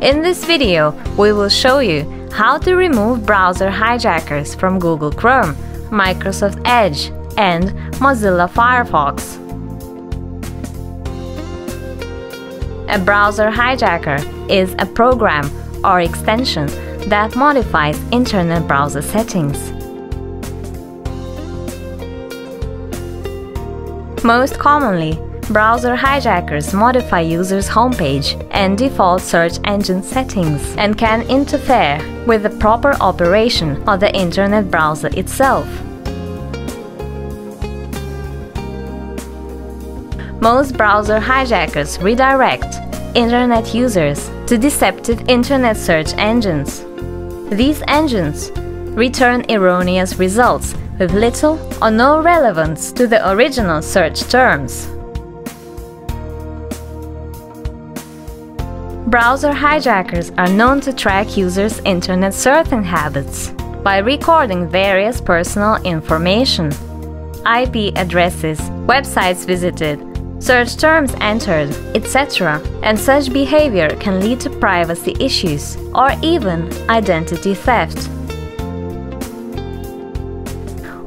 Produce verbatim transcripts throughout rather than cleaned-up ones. In this video, we will show you how to remove browser hijackers from Google Chrome, Microsoft Edge, and Mozilla Firefox. A browser hijacker is a program or extension that modifies internet browser settings. Most commonly, browser hijackers modify users' homepage and default search engine settings and can interfere with the proper operation of the internet browser itself. Most browser hijackers redirect internet users to deceptive internet search engines. These engines return erroneous results with little or no relevance to the original search terms. Browser hijackers are known to track users' internet surfing habits by recording various personal information, I P addresses, websites visited, search terms entered, et cetera, and such behavior can lead to privacy issues or even identity theft.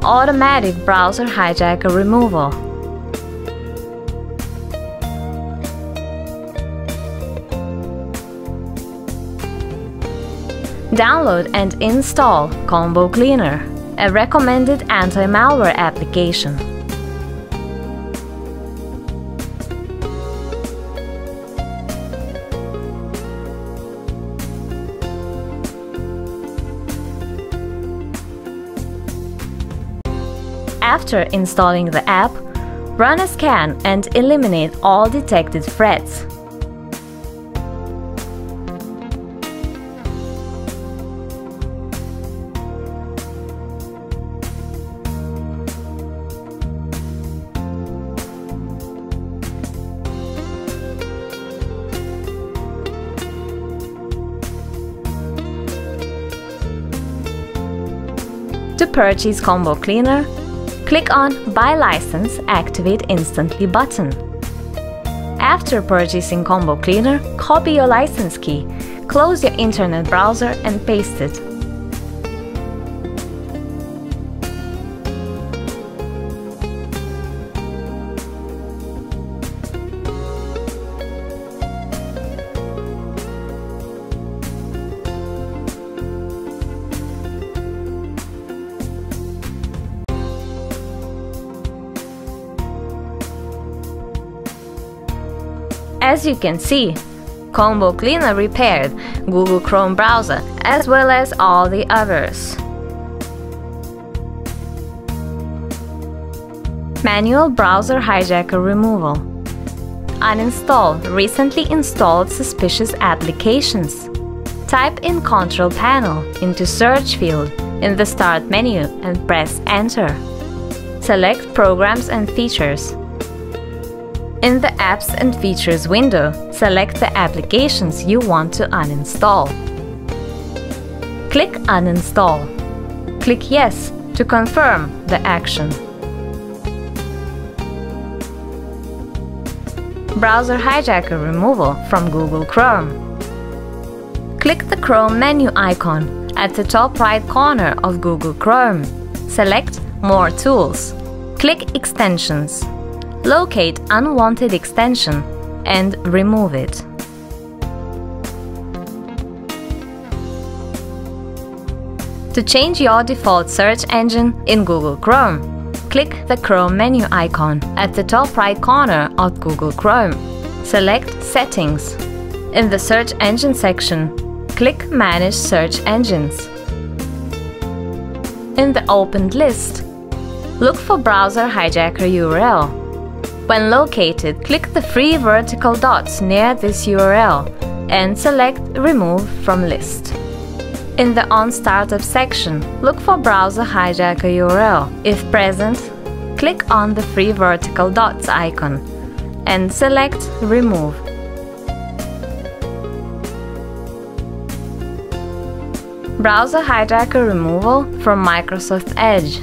Automatic browser hijacker removal. Download and install Combo Cleaner, a recommended anti-malware application. After installing the app, run a scan and eliminate all detected threats. To purchase Combo Cleaner, click on Buy License Activate Instantly button. After purchasing Combo Cleaner, copy your license key, close your internet browser and paste it. As you can see, Combo Cleaner repaired Google Chrome browser as well as all the others. Manual browser hijacker removal. Uninstall recently installed suspicious applications. Type in Control Panel into search field in the Start menu and press Enter. Select Programs and Features. In the Apps and Features window, select the applications you want to uninstall. Click Uninstall. Click Yes to confirm the action. Browser hijacker removal from Google Chrome. Click the Chrome menu icon at the top right corner of Google Chrome. Select More Tools. Click Extensions. Locate unwanted extension and remove it. To change your default search engine in Google Chrome, click the Chrome menu icon at the top right corner of Google Chrome. Select Settings. In the Search Engine section, click Manage Search Engines. In the opened list, look for Browser Hijacker U R L. When located, click the three vertical dots near this U R L and select Remove from List. In the On Startup section, look for Browser Hijacker U R L. If present, click on the three vertical dots icon and select Remove. Browser Hijacker Removal from Microsoft Edge.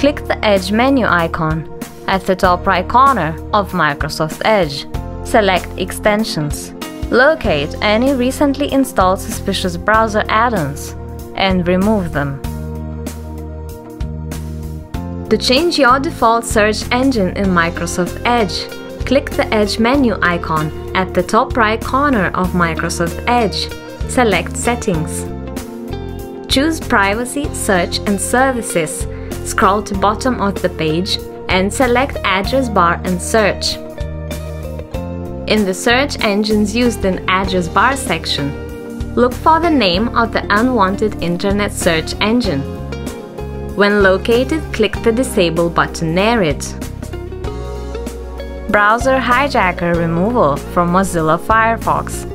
Click the Edge menu icon at the top right corner of Microsoft Edge. Select Extensions. Locate any recently installed suspicious browser add-ons and remove them. To change your default search engine in Microsoft Edge, click the Edge menu icon at the top right corner of Microsoft Edge. Select Settings. Choose Privacy, Search and Services. Scroll to bottom of the page and select Address Bar and Search. In the search engines used in Address Bar section, look for the name of the unwanted internet search engine. When located, click the Disable button near it. Browser Hijacker Removal from Mozilla Firefox.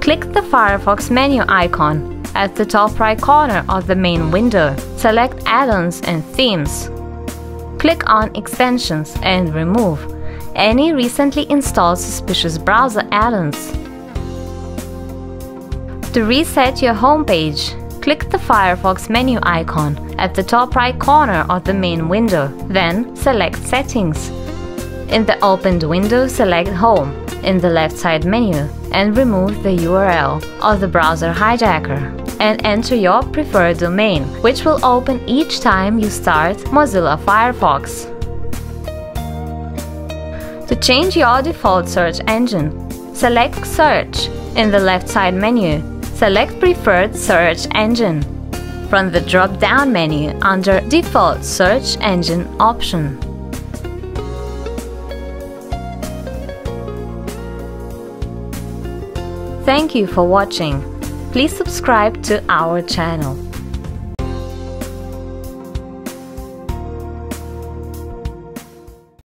Click the Firefox menu icon at the top right corner of the main window. Select Add-ons and Themes. Click on Extensions and remove any recently installed suspicious browser add-ons. To reset your home page, click the Firefox menu icon at the top right corner of the main window. Then select Settings. In the opened window, select Home in the left side menu and remove the U R L of the browser hijacker and enter your preferred domain, which will open each time you start Mozilla Firefox. To change your default search engine, select Search in the left side menu. Select Preferred Search Engine from the drop-down menu under Default Search Engine option. Thank you for watching. Please subscribe to our channel.